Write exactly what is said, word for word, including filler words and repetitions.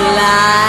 Life.